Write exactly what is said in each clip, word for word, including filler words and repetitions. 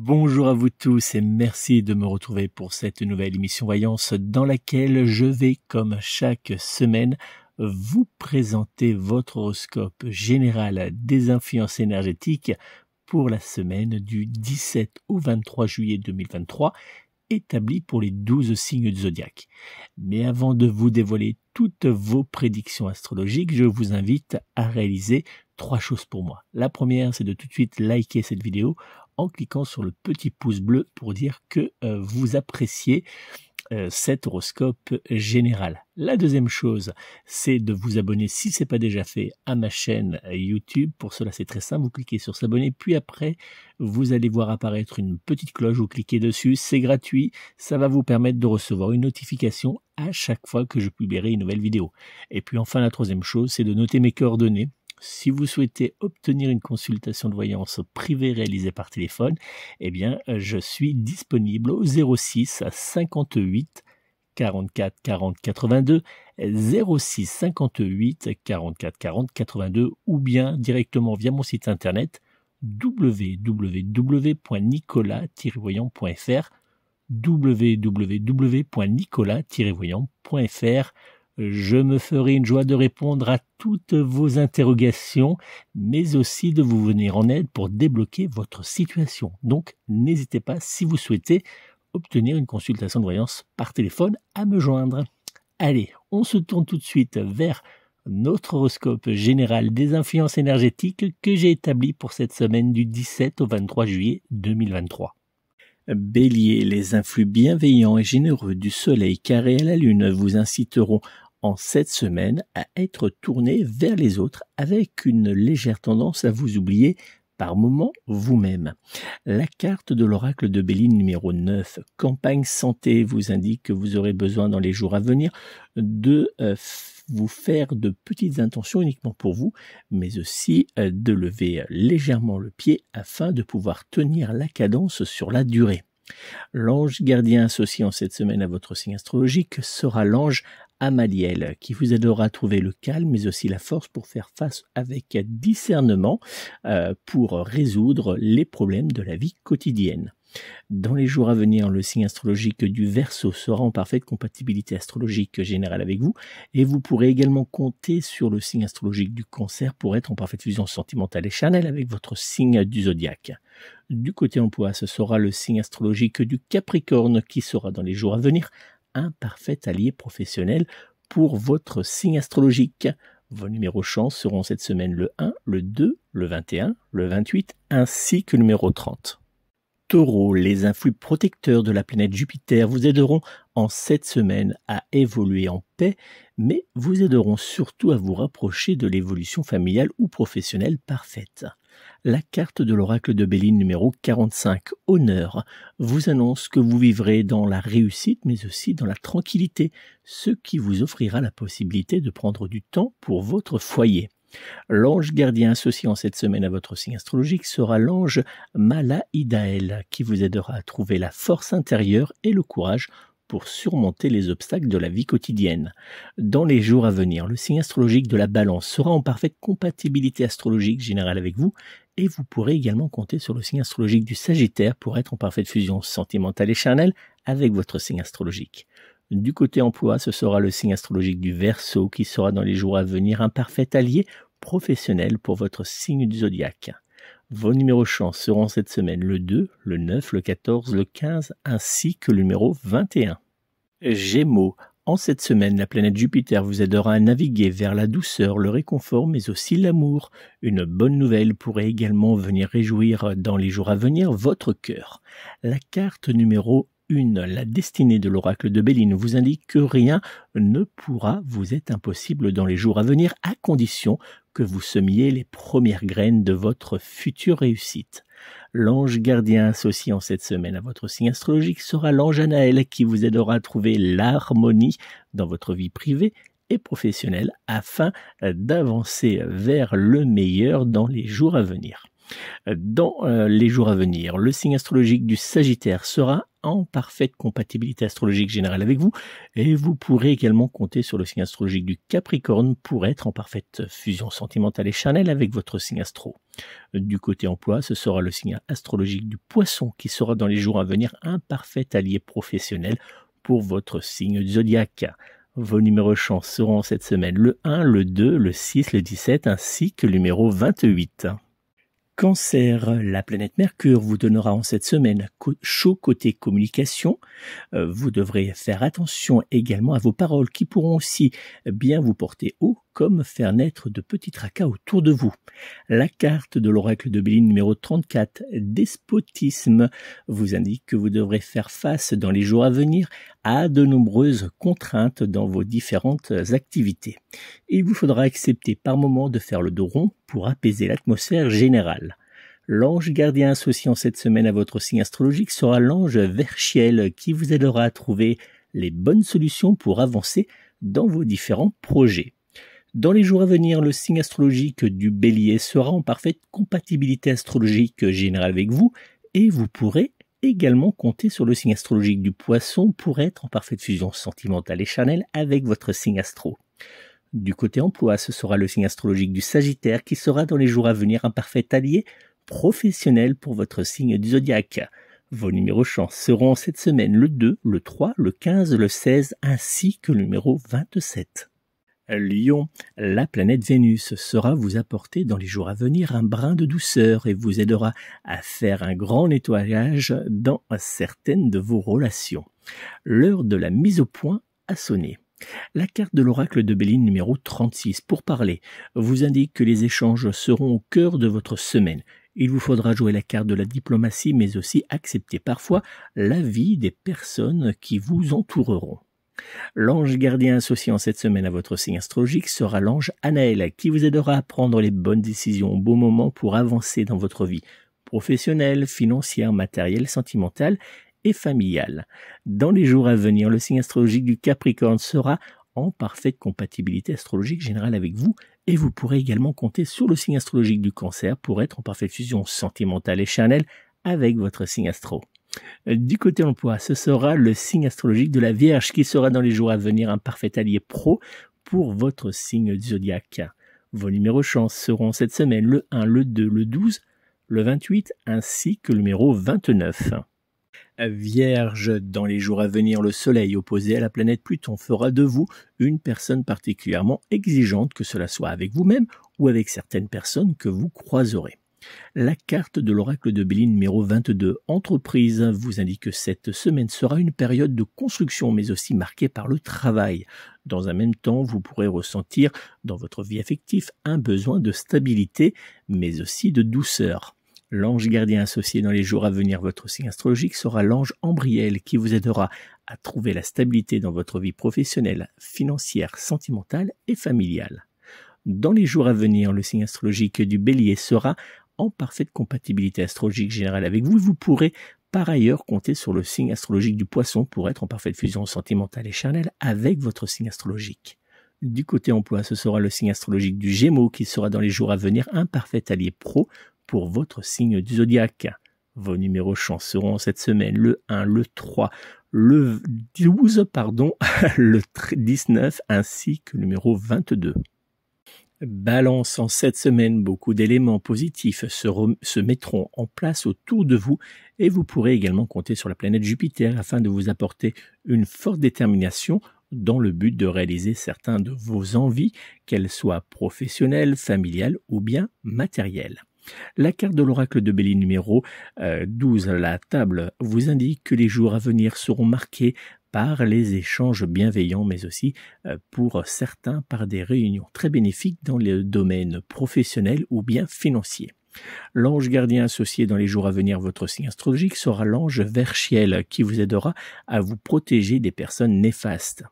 Bonjour à vous tous et merci de me retrouver pour cette nouvelle émission Voyance dans laquelle je vais, comme chaque semaine, vous présenter votre horoscope général des influences énergétiques pour la semaine du dix-sept au vingt-trois juillet deux mille vingt-trois, établi pour les douze signes du zodiaque. Mais avant de vous dévoiler toutes vos prédictions astrologiques, je vous invite à réaliser trois choses pour moi. La première, c'est de tout de suite liker cette vidéo en cliquant sur le petit pouce bleu pour dire que euh, vous appréciez euh, cet horoscope général. La deuxième chose, c'est de vous abonner, si ce n'est pas déjà fait, à ma chaîne YouTube. Pour cela, c'est très simple, vous cliquez sur s'abonner, puis après, vous allez voir apparaître une petite cloche, vous cliquez dessus, c'est gratuit, ça va vous permettre de recevoir une notification à chaque fois que je publierai une nouvelle vidéo. Et puis enfin, la troisième chose, c'est de noter mes coordonnées. Si vous souhaitez obtenir une consultation de voyance privée réalisée par téléphone, eh bien, je suis disponible au zéro six cinquante-huit quarante-quatre quarante quatre-vingt-deux, zéro six cinquante-huit quarante-quatre quarante quatre-vingt-deux, ou bien directement via mon site internet w w w point nicolas tiret voyant point f r, w w w point nicolas tiret voyant point f r. Je me ferai une joie de répondre à toutes vos interrogations, mais aussi de vous venir en aide pour débloquer votre situation. Donc, n'hésitez pas, si vous souhaitez obtenir une consultation de voyance par téléphone, à me joindre. Allez, on se tourne tout de suite vers notre horoscope général des influences énergétiques que j'ai établi pour cette semaine du dix-sept au vingt-trois juillet deux mille vingt-trois. Bélier, les influx bienveillants et généreux du soleil carré à la lune vous inciteront en cette semaine à être tourné vers les autres avec une légère tendance à vous oublier par moments vous-même. La carte de l'oracle de Belline numéro neuf, campagne santé, vous indique que vous aurez besoin dans les jours à venir de vous faire de petites intentions uniquement pour vous, mais aussi de lever légèrement le pied afin de pouvoir tenir la cadence sur la durée. L'ange gardien associé en cette semaine à votre signe astrologique sera l'ange Amaliel, qui vous aidera à trouver le calme mais aussi la force pour faire face avec discernement euh, pour résoudre les problèmes de la vie quotidienne. Dans les jours à venir, le signe astrologique du Verseau sera en parfaite compatibilité astrologique générale avec vous et vous pourrez également compter sur le signe astrologique du Cancer pour être en parfaite fusion sentimentale et charnelle avec votre signe du zodiaque. Du côté emploi, ce sera le signe astrologique du Capricorne qui sera dans les jours à venir un parfait allié professionnel pour votre signe astrologique. Vos numéros chance seront cette semaine le un, le deux, le vingt et un, le vingt-huit ainsi que le numéro trente. Taureau, les influx protecteurs de la planète Jupiter vous aideront en cette semaine à évoluer en paix, mais vous aideront surtout à vous rapprocher de l'évolution familiale ou professionnelle parfaite. La carte de l'oracle de Belline numéro quarante-cinq, Honneur, vous annonce que vous vivrez dans la réussite mais aussi dans la tranquillité, ce qui vous offrira la possibilité de prendre du temps pour votre foyer. L'ange gardien associé en cette semaine à votre signe astrologique sera l'ange Malaïdaël qui vous aidera à trouver la force intérieure et le courage pour surmonter les obstacles de la vie quotidienne. Dans les jours à venir, le signe astrologique de la Balance sera en parfaite compatibilité astrologique générale avec vous et vous pourrez également compter sur le signe astrologique du Sagittaire pour être en parfaite fusion sentimentale et charnelle avec votre signe astrologique. Du côté emploi, ce sera le signe astrologique du Verseau qui sera dans les jours à venir un parfait allié professionnel pour votre signe du zodiaque. Vos numéros chance seront cette semaine le deux, le neuf, le quatorze, le quinze ainsi que le numéro vingt et un. Gémeaux, en cette semaine, la planète Jupiter vous aidera à naviguer vers la douceur, le réconfort mais aussi l'amour. Une bonne nouvelle pourrait également venir réjouir dans les jours à venir votre cœur. La carte numéro Une, la destinée de l'oracle de Belline vous indique que rien ne pourra vous être impossible dans les jours à venir, à condition que vous semiez les premières graines de votre future réussite. L'ange gardien associé en cette semaine à votre signe astrologique sera l'ange Anaël qui vous aidera à trouver l'harmonie dans votre vie privée et professionnelle afin d'avancer vers le meilleur dans les jours à venir. Dans les jours à venir, le signe astrologique du Sagittaire sera en parfaite compatibilité astrologique générale avec vous et vous pourrez également compter sur le signe astrologique du Capricorne pour être en parfaite fusion sentimentale et charnelle avec votre signe astro. Du côté emploi, ce sera le signe astrologique du poisson qui sera dans les jours à venir un parfait allié professionnel pour votre signe zodiaque. Vos numéros chance seront cette semaine le un, le deux, le six, le dix-sept ainsi que le numéro vingt-huit. Cancer, la planète Mercure vous donnera en cette semaine chaud côté communication. Vous devrez faire attention également à vos paroles qui pourront aussi bien vous porter haut comme faire naître de petits tracas autour de vous. La carte de l'oracle de Belline numéro trente-quatre, despotisme, vous indique que vous devrez faire face dans les jours à venir à de nombreuses contraintes dans vos différentes activités. Il vous faudra accepter par moment de faire le dos rond pour apaiser l'atmosphère générale. L'ange gardien associé en cette semaine à votre signe astrologique sera l'ange Verchiel qui vous aidera à trouver les bonnes solutions pour avancer dans vos différents projets. Dans les jours à venir, le signe astrologique du Bélier sera en parfaite compatibilité astrologique générale avec vous et vous pourrez également compter sur le signe astrologique du Poisson pour être en parfaite fusion sentimentale et charnelle avec votre signe astro. Du côté emploi, ce sera le signe astrologique du Sagittaire qui sera dans les jours à venir un parfait allié professionnel pour votre signe du zodiaque. Vos numéros chance seront cette semaine le deux, le trois, le quinze, le seize ainsi que le numéro vingt-sept. Lion, la planète Vénus sera vous apporter dans les jours à venir un brin de douceur et vous aidera à faire un grand nettoyage dans certaines de vos relations. L'heure de la mise au point a sonné. La carte de l'oracle de Belline numéro trente-six pour parler vous indique que les échanges seront au cœur de votre semaine. Il vous faudra jouer la carte de la diplomatie mais aussi accepter parfois l'avis des personnes qui vous entoureront. L'ange gardien associé en cette semaine à votre signe astrologique sera l'ange Anaël qui vous aidera à prendre les bonnes décisions au bon moment pour avancer dans votre vie professionnelle, financière, matérielle, sentimentale et familiale. Dans les jours à venir, le signe astrologique du Capricorne sera en parfaite compatibilité astrologique générale avec vous et vous pourrez également compter sur le signe astrologique du Cancer pour être en parfaite fusion sentimentale et charnelle avec votre signe astro. Du côté emploi, ce sera le signe astrologique de la Vierge qui sera dans les jours à venir un parfait allié pro pour votre signe zodiaque. Vos numéros chance seront cette semaine le un, le deux, le douze, le vingt-huit ainsi que le numéro vingt-neuf. Vierge, dans les jours à venir, le soleil opposé à la planète Pluton fera de vous une personne particulièrement exigeante, que cela soit avec vous-même ou avec certaines personnes que vous croiserez. La carte de l'oracle de Belline numéro vingt-deux, entreprise, vous indique que cette semaine sera une période de construction mais aussi marquée par le travail. Dans un même temps, vous pourrez ressentir dans votre vie affective un besoin de stabilité mais aussi de douceur. L'ange gardien associé dans les jours à venir votre signe astrologique sera l'ange Ambriel qui vous aidera à trouver la stabilité dans votre vie professionnelle, financière, sentimentale et familiale. Dans les jours à venir, le signe astrologique du Bélier sera en parfaite compatibilité astrologique générale avec vous. Vous pourrez par ailleurs compter sur le signe astrologique du Poisson pour être en parfaite fusion sentimentale et charnelle avec votre signe astrologique. Du côté emploi, ce sera le signe astrologique du Gémeaux qui sera dans les jours à venir un parfait allié pro pour votre signe du zodiaque. Vos numéros chance seront cette semaine le un, le trois, le douze, pardon, le dix-neuf ainsi que le numéro vingt-deux. Balance, en cette semaine, beaucoup d'éléments positifs se, se mettront en place autour de vous et vous pourrez également compter sur la planète Jupiter afin de vous apporter une forte détermination dans le but de réaliser certains de vos envies, qu'elles soient professionnelles, familiales ou bien matérielles. La carte de l'oracle de Belline numéro douze, la table, vous indique que les jours à venir seront marqués par les échanges bienveillants, mais aussi pour certains par des réunions très bénéfiques dans le domaine professionnel ou bien financier. L'ange gardien associé dans les jours à venir votre signe astrologique sera l'ange Verchiel qui vous aidera à vous protéger des personnes néfastes.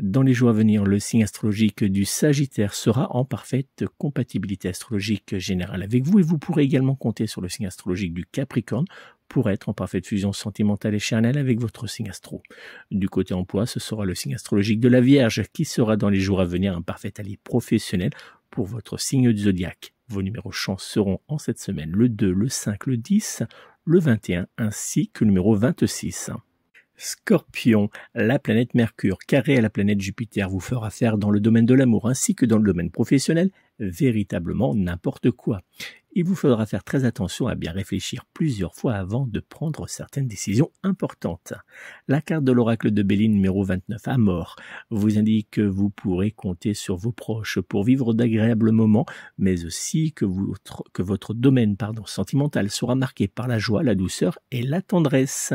Dans les jours à venir, le signe astrologique du Sagittaire sera en parfaite compatibilité astrologique générale avec vous et vous pourrez également compter sur le signe astrologique du Capricorne pour être en parfaite fusion sentimentale et charnelle avec votre signe astro. Du côté emploi, ce sera le signe astrologique de la Vierge qui sera dans les jours à venir un parfait allié professionnel pour votre signe du zodiaque. Vos numéros chance seront en cette semaine le deux, le cinq, le dix, le vingt et un ainsi que le numéro vingt-six. Scorpion, la planète Mercure, carrée à la planète Jupiter, vous fera faire dans le domaine de l'amour ainsi que dans le domaine professionnel véritablement n'importe quoi. Il vous faudra faire très attention à bien réfléchir plusieurs fois avant de prendre certaines décisions importantes. La carte de l'oracle de Belline numéro vingt-neuf à mort vous indique que vous pourrez compter sur vos proches pour vivre d'agréables moments, mais aussi que votre, que votre domaine pardon, sentimental sera marqué par la joie, la douceur et la tendresse.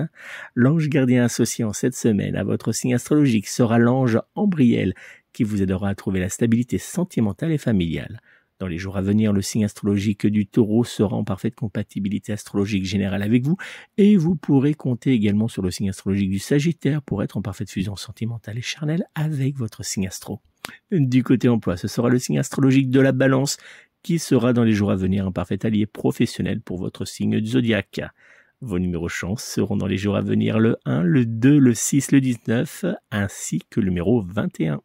L'ange gardien associé en cette semaine à votre signe astrologique sera l'ange Ambriel, qui vous aidera à trouver la stabilité sentimentale et familiale. Dans les jours à venir, le signe astrologique du taureau sera en parfaite compatibilité astrologique générale avec vous et vous pourrez compter également sur le signe astrologique du sagittaire pour être en parfaite fusion sentimentale et charnelle avec votre signe astro. Du côté emploi, ce sera le signe astrologique de la balance qui sera dans les jours à venir un parfait allié professionnel pour votre signe zodiaque. Vos numéros chance seront dans les jours à venir le un, le deux, le six, le dix-neuf ainsi que le numéro vingt et un.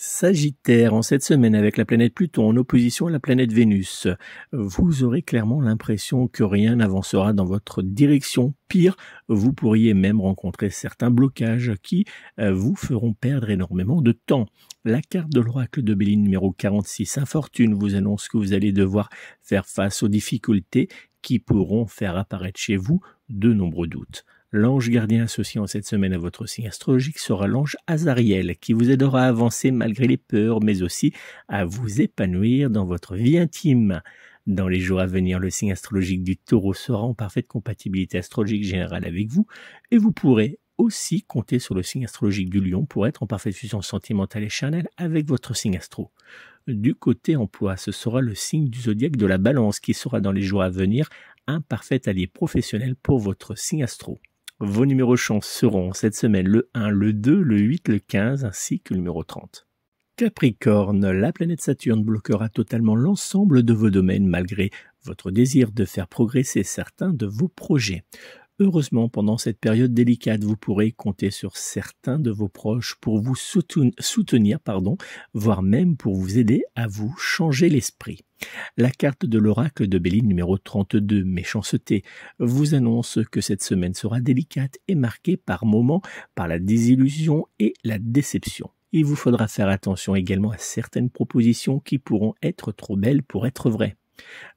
Sagittaire, en cette semaine avec la planète Pluton en opposition à la planète Vénus, vous aurez clairement l'impression que rien n'avancera dans votre direction. Pire, vous pourriez même rencontrer certains blocages qui vous feront perdre énormément de temps. La carte de l'oracle de Belline numéro quarante-six, Infortune, vous annonce que vous allez devoir faire face aux difficultés qui pourront faire apparaître chez vous de nombreux doutes. L'ange gardien associé en cette semaine à votre signe astrologique sera l'ange Azariel qui vous aidera à avancer malgré les peurs mais aussi à vous épanouir dans votre vie intime. Dans les jours à venir, le signe astrologique du taureau sera en parfaite compatibilité astrologique générale avec vous et vous pourrez aussi compter sur le signe astrologique du lion pour être en parfaite fusion sentimentale et charnelle avec votre signe astro. Du côté emploi, ce sera le signe du zodiaque de la balance qui sera dans les jours à venir un parfait allié professionnel pour votre signe astro. Vos numéros chance seront cette semaine le un, le deux, le huit, le quinze ainsi que le numéro trente. Capricorne, la planète Saturne bloquera totalement l'ensemble de vos domaines malgré votre désir de faire progresser certains de vos projets. Heureusement, pendant cette période délicate, vous pourrez compter sur certains de vos proches pour vous soutenir, pardon, voire même pour vous aider à vous changer l'esprit. La carte de l'oracle de Belline numéro trente-deux, Méchanceté, vous annonce que cette semaine sera délicate et marquée par moments par la désillusion et la déception. Il vous faudra faire attention également à certaines propositions qui pourront être trop belles pour être vraies.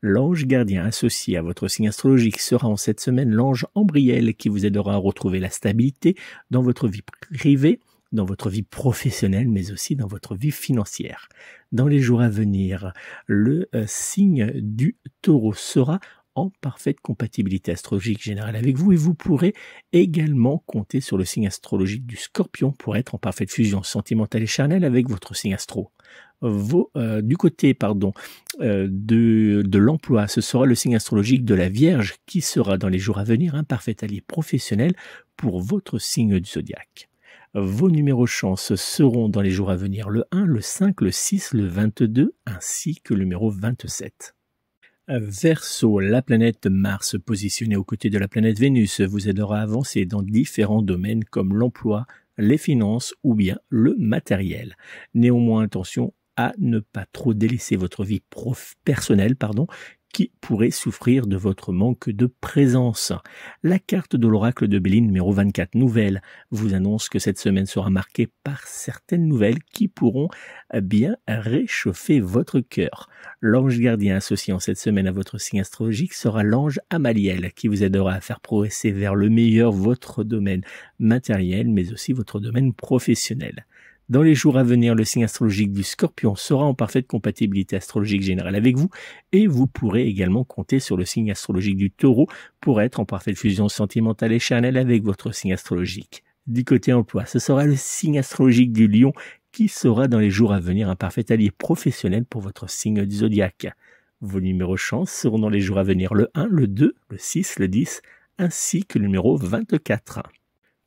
L'ange gardien associé à votre signe astrologique sera en cette semaine l'ange Ambriel qui vous aidera à retrouver la stabilité dans votre vie privée, dans votre vie professionnelle, mais aussi dans votre vie financière. Dans les jours à venir, le signe du taureau sera en parfaite compatibilité astrologique générale avec vous et vous pourrez également compter sur le signe astrologique du scorpion pour être en parfaite fusion sentimentale et charnelle avec votre signe astro. Vos, euh, du côté pardon, euh, de, de l'emploi, ce sera le signe astrologique de la Vierge qui sera dans les jours à venir un parfait allié professionnel pour votre signe du zodiaque. Vos numéros chance seront dans les jours à venir le un, le cinq, le six, le vingt-deux ainsi que le numéro vingt-sept. Verseau, la planète Mars positionnée aux côtés de la planète Vénus vous aidera à avancer dans différents domaines comme l'emploi, les finances ou bien le matériel. Néanmoins, attention à ne pas trop délaisser votre vie prof personnelle, pardon, qui pourrait souffrir de votre manque de présence. La carte de l'oracle de Belline numéro vingt-quatre, Nouvelle, vous annonce que cette semaine sera marquée par certaines nouvelles qui pourront bien réchauffer votre cœur. L'ange gardien associé en cette semaine à votre signe astrologique sera l'ange Amaliel qui vous aidera à faire progresser vers le meilleur votre domaine matériel mais aussi votre domaine professionnel. Dans les jours à venir, le signe astrologique du Scorpion sera en parfaite compatibilité astrologique générale avec vous et vous pourrez également compter sur le signe astrologique du Taureau pour être en parfaite fusion sentimentale et charnelle avec votre signe astrologique. Du côté emploi, ce sera le signe astrologique du Lion qui sera dans les jours à venir un parfait allié professionnel pour votre signe du zodiaque. Vos numéros chance seront dans les jours à venir le un, le deux, le six, le dix ainsi que le numéro vingt-quatre.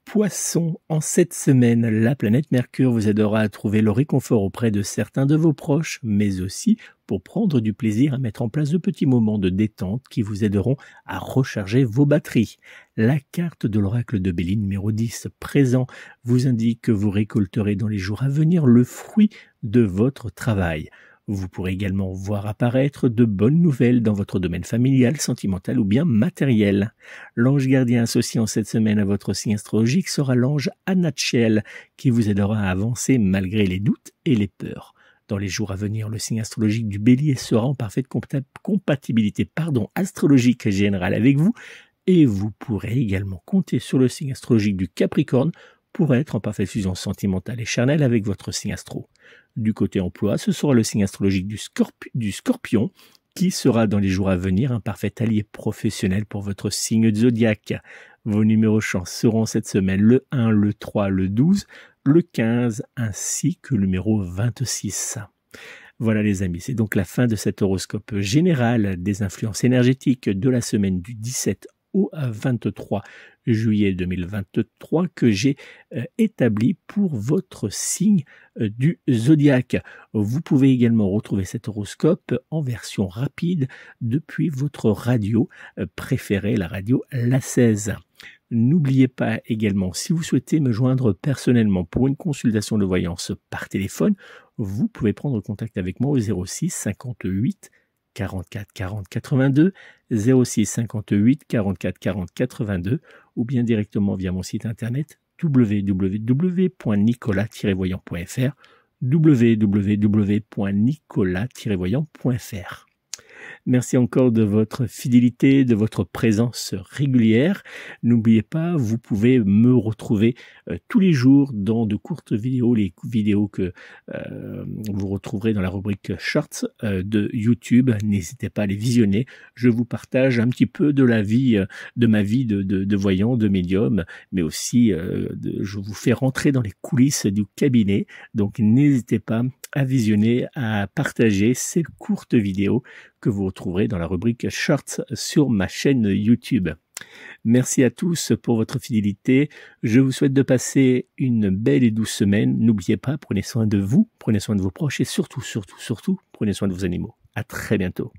Poisson, en cette semaine, la planète Mercure vous aidera à trouver le réconfort auprès de certains de vos proches, mais aussi pour prendre du plaisir à mettre en place de petits moments de détente qui vous aideront à recharger vos batteries. La carte de l'oracle de Belline numéro dix, Présent, vous indique que vous récolterez dans les jours à venir le fruit de votre travail. Vous pourrez également voir apparaître de bonnes nouvelles dans votre domaine familial, sentimental ou bien matériel. L'ange gardien associé en cette semaine à votre signe astrologique sera l'ange Anachel qui vous aidera à avancer malgré les doutes et les peurs. Dans les jours à venir, le signe astrologique du bélier sera en parfaite compatibilité pardon, astrologique générale avec vous, et vous pourrez également compter sur le signe astrologique du Capricorne pour être en parfaite fusion sentimentale et charnelle avec votre signe astro. Du côté emploi, ce sera le signe astrologique du, scorp- du Scorpion, qui sera dans les jours à venir un parfait allié professionnel pour votre signe zodiaque. Vos numéros chance seront cette semaine le un, le trois, le douze, le quinze ainsi que le numéro vingt-six. Voilà les amis, c'est donc la fin de cet horoscope général des influences énergétiques de la semaine du dix-sept au vingt-trois juillet deux mille vingt-trois que j'ai euh, établi pour votre signe euh, du zodiaque. Vous pouvez également retrouver cet horoscope en version rapide depuis votre radio euh, préférée, la radio Lassèse. N'oubliez pas également, si vous souhaitez me joindre personnellement pour une consultation de voyance par téléphone, vous pouvez prendre contact avec moi au zéro six cinquante-huit quarante-quatre quarante quatre-vingt-deux, zéro six cinquante-huit quarante-quatre quarante quatre-vingt-deux, ou bien directement via mon site internet w w w point nicolas tiret voyant point f r, w w w point nicolas tiret voyant point f r. Merci encore de votre fidélité, de votre présence régulière. N'oubliez pas, vous pouvez me retrouver euh, tous les jours dans de courtes vidéos, les vidéos que euh, vous retrouverez dans la rubrique Shorts euh, de YouTube. N'hésitez pas à les visionner. Je vous partage un petit peu de la vie, euh, de ma vie de, de, de voyant, de médium, mais aussi euh, de, je vous fais rentrer dans les coulisses du cabinet. Donc n'hésitez pas à visionner, à partager ces courtes vidéos que vous retrouverez dans la rubrique Shorts sur ma chaîne YouTube. Merci à tous pour votre fidélité. Je vous souhaite de passer une belle et douce semaine. N'oubliez pas, prenez soin de vous, prenez soin de vos proches et surtout, surtout, surtout, prenez soin de vos animaux. À très bientôt.